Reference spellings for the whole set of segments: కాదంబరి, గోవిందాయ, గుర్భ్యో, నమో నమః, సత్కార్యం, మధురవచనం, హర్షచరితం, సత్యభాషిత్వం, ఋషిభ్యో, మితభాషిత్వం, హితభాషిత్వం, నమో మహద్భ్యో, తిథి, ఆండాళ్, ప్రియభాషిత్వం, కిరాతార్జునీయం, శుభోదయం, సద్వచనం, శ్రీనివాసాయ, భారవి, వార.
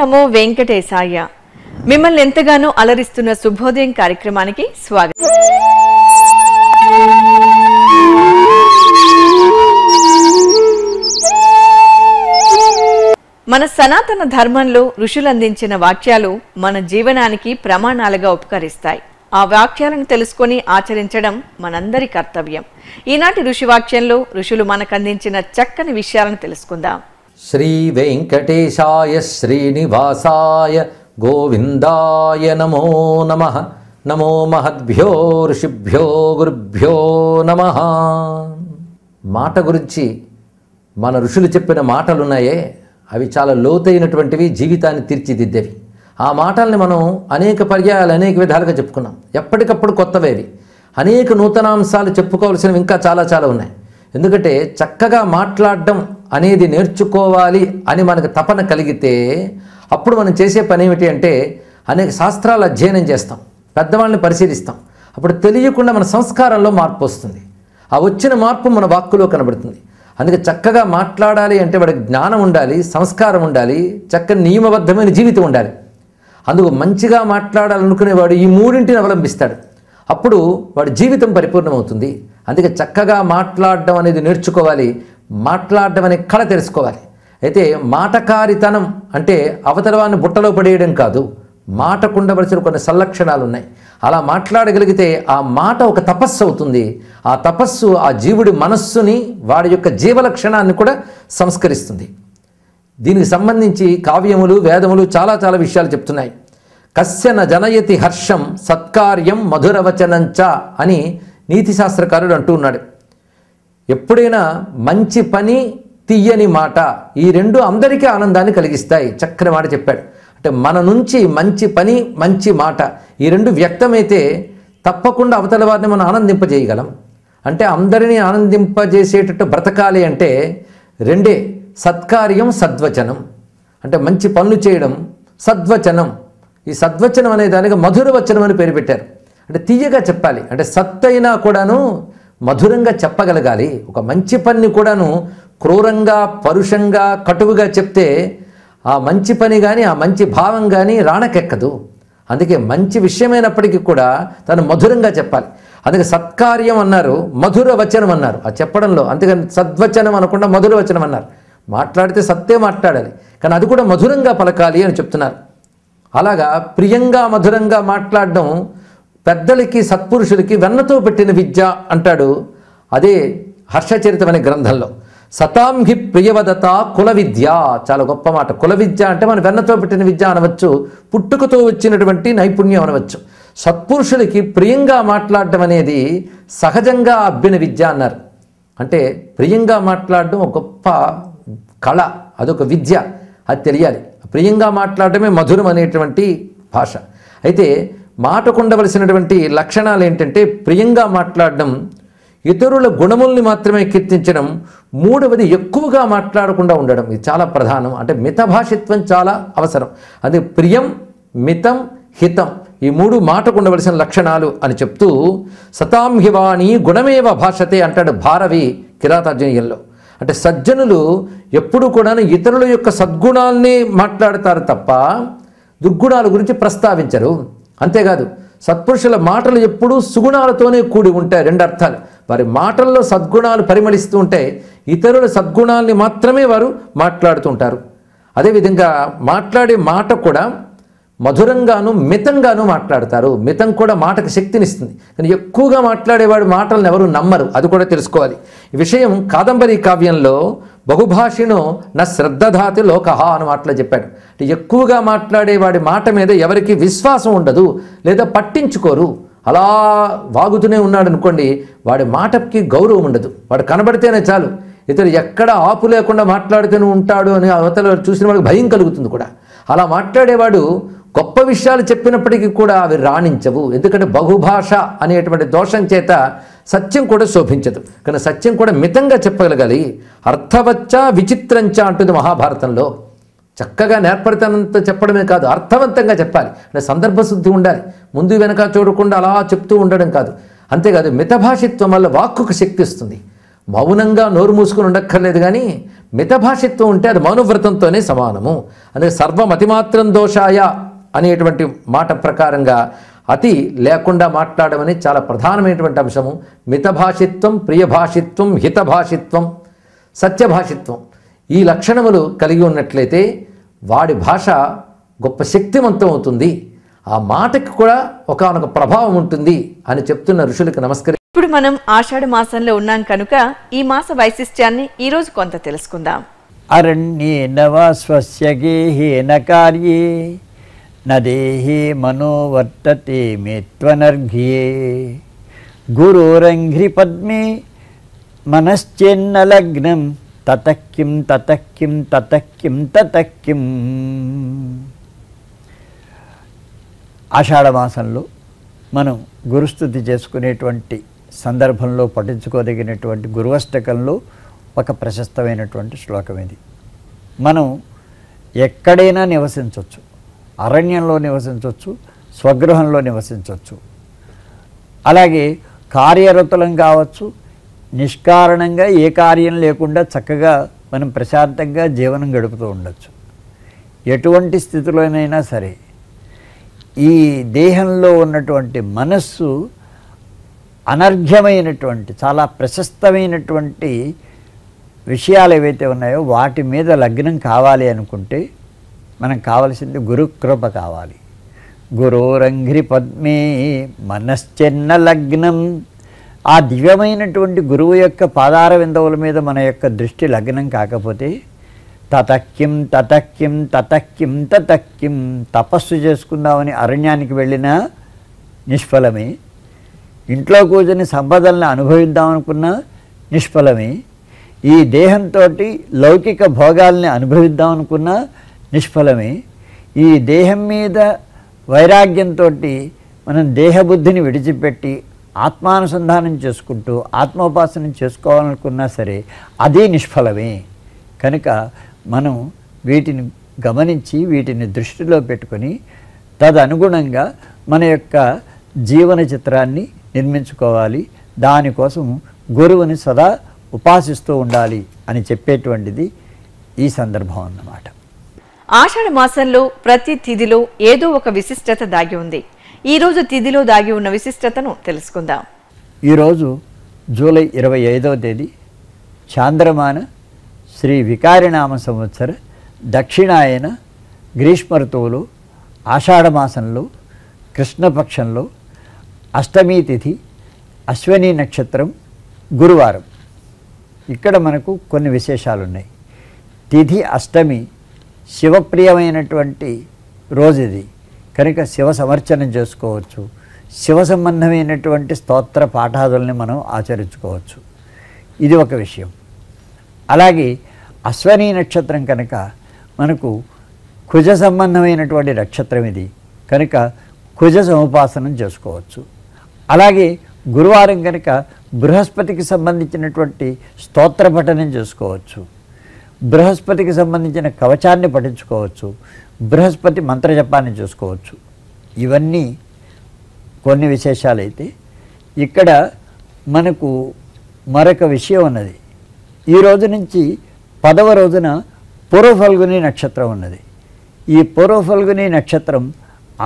నమో వెంకటేసాయ. మిమ్మల్ని ఎంతగానో అలరిస్తున్న శుభోదయం కార్యక్రమానికి స్వాగతం. మన సనాతన ధర్మంలో ఋషులు అందించిన వాక్యాలు మన జీవనానికి ప్రమాణాలుగా ఉపకరిస్తాయి. ఆ వాక్యాలను తెలుసుకొని ఆచరించడం మనందరి కర్తవ్యం. ఈనాటి ఋషివాక్యంలో ఋషులు మనకందించిన చక్కని విషయాలను తెలుసుకుందాం. శ్రీ వెంకటేశాయ శ్రీనివాసాయ గోవిందాయ నమో నమః. నమో మహద్భ్యో ఋషిభ్యో గుర్భ్యో నమః. మాట గురించి మన ఋషులు చెప్పిన మాటలున్నాయే, అవి చాలా లోతైనటువంటివి, జీవితాన్ని తీర్చిదిద్దేవి. ఆ మాటల్ని మనం అనేక పర్యాయాలు అనేక విధాలుగా చెప్పుకున్నాం. ఎప్పటికప్పుడు కొత్తవేవి, అనేక నూతనాంశాలు చెప్పుకోవాల్సినవి ఇంకా చాలా చాలా ఉన్నాయి. ఎందుకంటే చక్కగా మాట్లాడడం అనేది నేర్చుకోవాలి అని మనకు తపన కలిగితే అప్పుడు మనం చేసే పని ఏమిటి అంటే అనేక శాస్త్రాలు అధ్యయనం చేస్తాం, పెద్దవాళ్ళని పరిశీలిస్తాం. అప్పుడు తెలియకుండా మన సంస్కారంలో మార్పు వస్తుంది. ఆ వచ్చిన మార్పు మన వాక్కులో కనబడుతుంది. అందుకే చక్కగా మాట్లాడాలి అంటే వాడికి జ్ఞానం ఉండాలి, సంస్కారం ఉండాలి, చక్కని నియమబద్ధమైన జీవితం ఉండాలి. అందుకు మంచిగా మాట్లాడాలనుకునేవాడు ఈ మూడింటిని అవలంబిస్తాడు. అప్పుడు వాడి జీవితం పరిపూర్ణమవుతుంది. అందుకే చక్కగా మాట్లాడడం అనేది నేర్చుకోవాలి, మాట్లాడడం అనే కళ తెలుసుకోవాలి. అయితే మాటకారితనం అంటే అవతలవాన్ని బుట్టలో పడేయడం కాదు. మాట కుండవలసిన కొన్ని సంలక్షణాలు ఉన్నాయి. అలా మాట్లాడగలిగితే ఆ మాట ఒక తపస్సు అవుతుంది. ఆ తపస్సు ఆ జీవుడి మనస్సుని, వాడి యొక్క జీవలక్షణాన్ని కూడా సంస్కరిస్తుంది. దీనికి సంబంధించి కావ్యములు, వేదములు చాలా చాలా విషయాలు చెప్తున్నాయి. కస్యన జనయతి హర్షం సత్కార్యం మధురవచనంచ అని నీతిశాస్త్రకారుడు అంటూ ఉన్నాడు. ఎప్పుడైనా మంచి పని, తీయని మాట, ఈ రెండు అందరికీ ఆనందాన్ని కలిగిస్తాయి. చక్కని మాట చెప్పాడు. అంటే మన నుంచి మంచి పని, మంచి మాట ఈ రెండు వ్యక్తమైతే తప్పకుండా అవతల వారిని మనం ఆనందింపజేయగలం. అంటే అందరినీ ఆనందింపజేసేటట్టు బ్రతకాలి అంటే రెండే, సత్కార్యం సద్వచనం. అంటే మంచి పనులు చేయడం, సద్వచనం. ఈ సద్వచనం అనే దానికి మధురవచనం అని పేరు పెట్టారు. అంటే తీయగా చెప్పాలి, అంటే సత్ అయినా కూడాను మధురంగా చెప్పగలగాలి. ఒక మంచి పనిని కూడాను క్రూరంగా, పరుషంగా, కటువుగా చెప్తే ఆ మంచి పని కానీ ఆ మంచి భావం కానీ రాణకెక్కదు. అందుకే మంచి విషయమైనప్పటికీ కూడా తను మధురంగా చెప్పాలి. అందుకే సత్కార్యం అన్నారు, మధురవచనం అన్నారు ఆ చెప్పడంలో. అందుకని సద్వచనం అనకుండా మధురవచనం అన్నారు. మాట్లాడితే సత్తే మాట్లాడాలి, కానీ అది కూడా మధురంగా పలకాలి అని చెప్తున్నారు. అలాగా ప్రియంగా మధురంగా మాట్లాడడం పెద్దలకి, సత్పురుషులకి వెన్నతో పెట్టిన విద్య అంటాడు అదే హర్షచరితం అనే గ్రంథంలో. సతాంహి ప్రియవదత కుల విద్య, చాలా గొప్ప మాట. కుల విద్య అంటే మనం వెన్నతో పెట్టిన విద్య అనవచ్చు, పుట్టుకతో వచ్చినటువంటి నైపుణ్యం అనవచ్చు. సత్పురుషులకి ప్రియంగా మాట్లాడడం అనేది సహజంగా అబ్బిన విద్య అన్నారు. అంటే ప్రియంగా మాట్లాడడం ఒక గొప్ప కళ, అదొక విద్య, అది తెలియాలి. ప్రియంగా మాట్లాడడమే మధురం అనేటువంటి భాష. అయితే మాటకు ఉండవలసినటువంటి లక్షణాలు ఏంటంటే ప్రియంగా మాట్లాడడం, ఇతరుల గుణముల్ని మాత్రమే కీర్తించడం, మూడవది ఎక్కువగా మాట్లాడకుండా ఉండడం. ఇది చాలా ప్రధానం. అంటే మితభాషిత్వం చాలా అవసరం. అది ప్రియం, మితం, హితం ఈ మూడు మాటకు ఉండవలసిన లక్షణాలు అని చెప్తూ సతాంహివాణి గుణమేవ భాషతే అంటాడు భారవి కిరాతార్జునీయంలో. అంటే సజ్జనులు ఎప్పుడు కూడా ఇతరుల యొక్క సద్గుణాల్ని మాట్లాడతారు తప్ప దుర్గుణాల గురించి ప్రస్తావించరు. అంతేకాదు సత్పురుషుల మాటలు ఎప్పుడూ సుగుణాలతోనే కూడి ఉంటాయి. రెండు అర్థాలు, వారి మాటల్లో సద్గుణాలు పరిమళిస్తూ ఉంటాయి. ఇతరుల సద్గుణాలని మాత్రమే వారు మాట్లాడుతూ ఉంటారు. అదేవిధంగా మాట్లాడే మాట కూడా మధురంగాను మితంగాను మాట్లాడతారు. మితం కూడా మాటకు శక్తినిస్తుంది. కానీ ఎక్కువగా మాట్లాడేవాడు మాటలను ఎవరు నమ్మరు, అది కూడా తెలుసుకోవాలి. ఈ విషయం కాదంబరి కావ్యంలో బహుభాషిణో నా శ్రద్ధధాతి లోకహ అని మాటలు చెప్పాడు. అంటే ఎక్కువగా మాట్లాడేవాడి మాట మీద ఎవరికి విశ్వాసం ఉండదు, లేదా పట్టించుకోరు. అలా వాగుతూనే ఉన్నాడు అనుకోండి, వాడి మాటకి గౌరవం ఉండదు. వాడు కనబడితేనే చాలు, ఇతడు ఎక్కడ ఆపు లేకుండా మాట్లాడుతూనే ఉంటాడు అని అవతల చూసిన వాడికి భయం కలుగుతుంది కూడా. అలా మాట్లాడేవాడు గొప్ప విషయాలు చెప్పినప్పటికీ కూడా అవి రాణించవు. ఎందుకంటే బహుభాష అనేటువంటి దోషం చేత సత్యం కూడా శోభించదు. కానీ సత్యం కూడా మితంగా చెప్పగలగాలి. అర్థవచ్చ విచిత్రంచ అంటుంది మహాభారతంలో. చక్కగా నేర్పరితనంతో చెప్పడమే కాదు, అర్థవంతంగా చెప్పాలి. అంటే సందర్భశుద్ధి ఉండాలి. ముందు వెనక చూడకుండా అలా చెప్తూ ఉండడం కాదు. అంతేకాదు మితభాషిత్వం వల్ల వాక్కుకు శక్తి ఇస్తుంది. మౌనంగా నోరు మూసుకుని ఉండక్కర్లేదు, కానీ మితభాషిత్వం ఉంటే అది మౌనవ్రతంతోనే సమానము. అందుకే సర్వమతిమాత్రం దోషాయ అనేటువంటి మాట ప్రకారంగా అతి లేకుండా మాట్లాడడం అనేది చాలా ప్రధానమైనటువంటి అంశము. మితభాషిత్వం, ప్రియభాషిత్వం, హితభాషిత్వం, సత్యభాషిత్వం ఈ లక్షణములు కలిగి ఉన్నట్లయితే వాడి భాష గొప్ప శక్తివంతం అవుతుంది. ఆ మాటకి కూడా ఒకానొక ప్రభావం ఉంటుంది అని చెప్తున్న ఋషులకు నమస్కరి. ఇప్పుడు మనం ఆషాఢ మాసంలో ఉన్నాం కనుక ఈ మాస వైశిష్ట్యాన్ని ఈరోజు కొంత తెలుసుకుందాం. అరణ్యేన నదేహి మనోవర్తతే మేత్వనర్ఘ్యే గురోరంఘ్రి పద్మే మనశ్చేన్న లగ్నం తతక్కిం తతక్కిం తతక్కిం తతక్కిం. ఆషాఢమాసంలో మనం గురుస్థుతి చేసుకునేటువంటి సందర్భంలో పఠించుకోదగినటువంటి గురువష్టకంలో ఒక ప్రశస్తమైనటువంటి శ్లోకం ఇది. మనం ఎక్కడైనా నివసించవచ్చు, అరణ్యంలో నివసించవచ్చు, స్వగృహంలో నివసించవచ్చు, అలాగే కార్యరతులం కావచ్చు. నిష్కారణంగా ఏ కార్యం లేకుండా చక్కగా మనం ప్రశాంతంగా జీవనం గడుపుతూ ఉండొచ్చు. ఎటువంటి స్థితిలోనైనా సరే ఈ దేహంలో ఉన్నటువంటి మనస్సు అనర్ఘ్యమైనటువంటి చాలా ప్రశస్తమైనటువంటి విషయాలు ఏవైతే ఉన్నాయో వాటి మీద లగ్నం కావాలి అనుకుంటే మనకు కావలసింది గురుకృప కావాలి. గురోరంఘ్రి పద్మే మనశ్చెన్న లగ్నం. ఆ దివ్యమైనటువంటి గురువు యొక్క పాదార విందవుల మీద మన యొక్క దృష్టి లగ్నం కాకపోతే తతక్కిం తతక్కిం తతక్కిం తతక్కిం. తపస్సు చేసుకుందామని అరణ్యానికి వెళ్ళినా నిష్ఫలమే, ఇంట్లో కూర్చొని సంపదలను అనుభవిద్దామనుకున్నా నిష్ఫలమే, ఈ దేహంతో లౌకిక భోగాల్ని అనుభవిద్దామనుకున్నా నిష్ఫలమే, ఈ దేహం మీద వైరాగ్యంతో మనం దేహబుద్ధిని విడిచిపెట్టి ఆత్మానుసంధానం చేసుకుంటూ ఆత్మోపాసనం చేసుకోవాలనుకున్నా సరే అదే నిష్ఫలమే. కనుక మనం వీటిని గమనించి వీటిని దృష్టిలో పెట్టుకొని తదనుగుణంగా మన యొక్క జీవన చిత్రాన్ని నిర్మించుకోవాలి. దానికోసం గురువుని సదా ఉపాసిస్తూ ఉండాలి అని చెప్పేటువంటిది ఈ సందర్భం అన్నమాట. ఆషాఢ మాసంలో ప్రతి తిథిలో ఏదో ఒక విశిష్టత దాగి ఉంది. ఈరోజు తిథిలో దాగి ఉన్న విశిష్టతను తెలుసుకుందాం. ఈరోజు జూలై 25వ తేదీ చాంద్రమాన శ్రీ వికారినామ సంవత్సర దక్షిణాయన గ్రీష్మ ఋతువులో ఆషాఢమాసంలో కృష్ణపక్షంలో అష్టమి తిథి, అశ్వని నక్షత్రం, గురువారం. ఇక్కడ మనకు కొన్ని విశేషాలున్నాయి. తిథి అష్టమి శివప్రియమైనటువంటి రోజు ఇది. కనుక శివ సమర్చనం చేసుకోవచ్చు, శివ సంబంధమైనటువంటి స్తోత్ర పాఠాదుల్ని మనం ఆచరించుకోవచ్చు. ఇది ఒక విషయం. అలాగే అశ్వనీ నక్షత్రం కనుక మనకు కుజ సంబంధమైనటువంటి నక్షత్రం ఇది. కనుక కుజ సముపాసనం చేసుకోవచ్చు. అలాగే గురువారం కనుక బృహస్పతికి సంబంధించినటువంటి స్తోత్ర పఠనం చేసుకోవచ్చు, బృహస్పతికి సంబంధించిన కవచాన్ని పఠించుకోవచ్చు, బృహస్పతి మంత్రజపాన్ని చేసుకోవచ్చు. ఇవన్నీ కొన్ని విశేషాలైతే ఇక్కడ మనకు మరొక విషయం ఉన్నది. ఈ రోజు నుంచి 10వ రోజున పూర్వ ఫల్గుని నక్షత్రం ఉన్నది. ఈ పూర్వ ఫల్గుని నక్షత్రం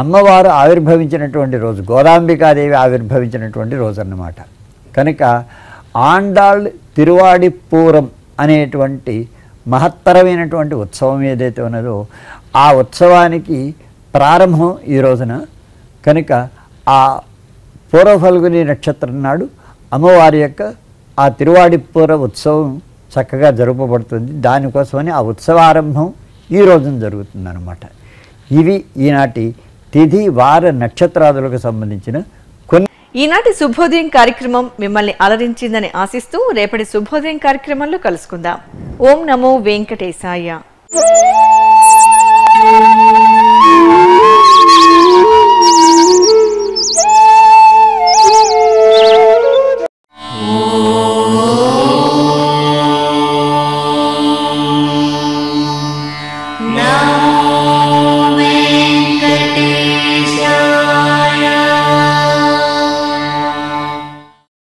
అమ్మవారు ఆవిర్భవించినటువంటి రోజు, గోదాంబికాదేవి ఆవిర్భవించినటువంటి రోజు అన్నమాట. కనుక ఆండాళ్ తిరువాడి పూరం అనేటువంటి మహత్తరమైనటువంటి ఉత్సవం ఏదైతే ఉన్నదో ఆ ఉత్సవానికి ప్రారంభం ఈ రోజున. కనుక ఆ పూర్వ ఫల్గుని నక్షత్రం నాడు అమ్మవారి యొక్క ఆ తిరువాడిపూర ఉత్సవం చక్కగా జరుపబడుతుంది. దానికోసమని ఆ ఉత్సవారంభం ఈ రోజున జరుగుతుంది అన్నమాట. ఇవి ఈనాటి తిథి వార నక్షత్రాదులకు సంబంధించిన కొన్ని. ఈనాటి శుభోదయం కార్యక్రమం మిమ్మల్ని అలరించిందని ఆశిస్తూ రేపటి శుభోదయం కార్యక్రమంలో కలుసుకుందాం. ఓం నమో వెంకటేసాయ. No.